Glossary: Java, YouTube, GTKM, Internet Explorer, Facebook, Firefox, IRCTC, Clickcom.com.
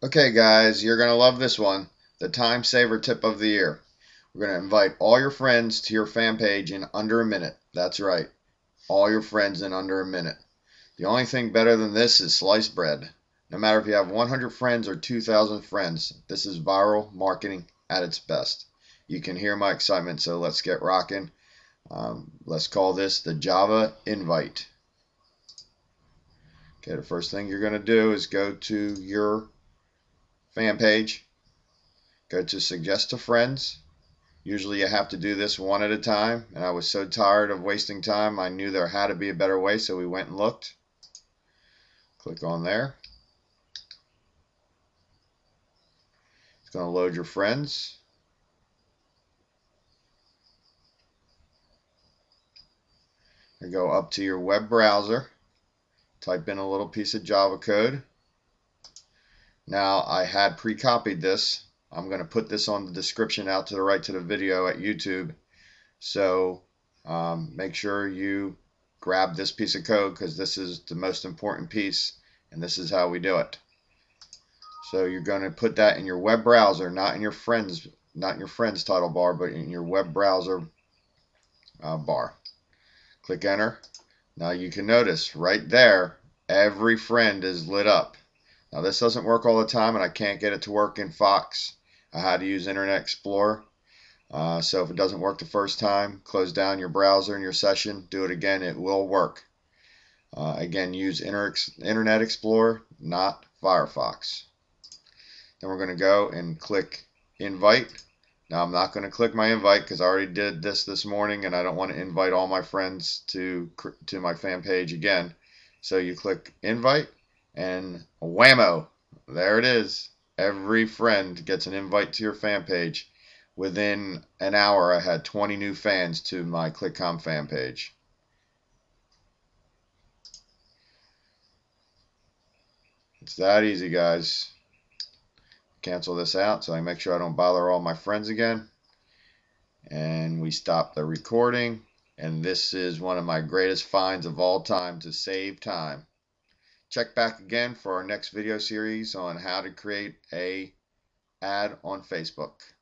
Okay guys, you're going to love this one, the time saver tip of the year. We're going to invite all your friends to your fan page in under a minute. That's right, all your friends in under a minute. The only thing better than this is sliced bread. No matter if you have 100 friends or 2,000 friends, this is viral marketing at its best. You can hear my excitement, so let's get rocking. Let's call this the Java invite. Okay, the first thing you're going to do is go to your fan page, go to suggest to friends. Usually you have to do this one at a time, and I was so tired of wasting time I knew there had to be a better way, so we went and looked. Click on there. It's going to load your friends. And go up to your web browser, type in a little piece of Java code. Now, I had pre-copied this. I'm going to put this on the description out to the right to the video at YouTube. So make sure you grab this piece of code because this is the most important piece and this is how we do it. So you're going to put that in your web browser, not in your friends title bar, but in your web browser bar. Click enter. Now you can notice right there, every friend is lit up. Now this doesn't work all the time and I can't get it to work in Firefox. I had to use Internet Explorer. So if it doesn't work the first time, close down your browser and your session, do it again, it will work. Again, use Internet Explorer, not Firefox. Then we're going to go and click invite. Now I'm not going to click my invite because I already did this morning and I don't want to invite all my friends to my fan page again. So you click invite. And whammo, there it is. Every friend gets an invite to your fan page. Within an hour, I had 20 new fans to my Clickcom fan page. It's that easy, guys. Cancel this out so I make sure I don't bother all my friends again. And we stop the recording. And this is one of my greatest finds of all time to save time. Check back again for our next video series on how to create an ad on Facebook.